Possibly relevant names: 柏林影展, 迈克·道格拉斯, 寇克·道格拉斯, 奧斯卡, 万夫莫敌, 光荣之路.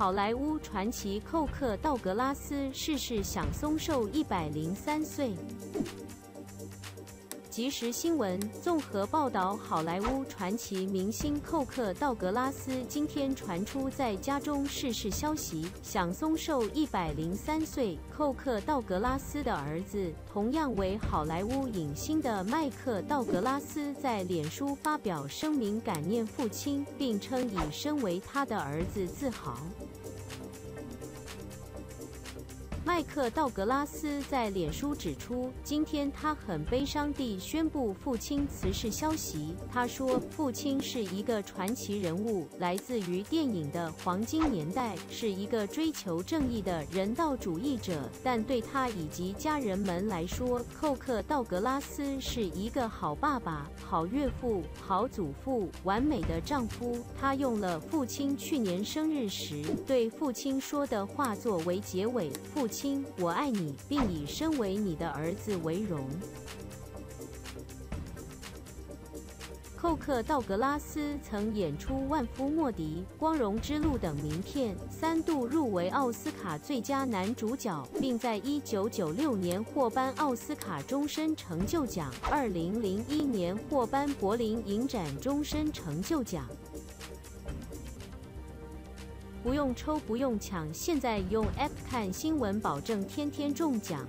好莱坞传奇寇克道格拉斯逝世，享松寿103岁。即时新闻综合报道，好莱坞传奇明星寇克道格拉斯今天传出在家中逝世消息，享松寿103岁。寇克道格拉斯的儿子，同样为好莱坞影星的迈克道格拉斯在脸书发表声明感念父亲，并称以身为他的儿子自豪。 迈克·道格拉斯在脸书指出，今天他很悲伤地宣布父亲辞世消息。他说，父亲是一个传奇人物，来自于电影的黄金年代，是一个追求正义的人道主义者。但对他以及家人们来说，寇克·道格拉斯是一个好爸爸、好岳父、好祖父、完美的丈夫。他用了父亲去年生日时对父亲说的话作为结尾：父亲 亲，我爱你，并以身为你的儿子为荣。寇克·道格拉斯曾演出《万夫莫敌》《光荣之路》等名片，3度入围奥斯卡最佳男主角，并在1996年获颁奥斯卡终身成就奖，2001年获颁柏林影展终身成就奖。 不用抽，不用抢，现在用 App 看新闻，保证天天中奖。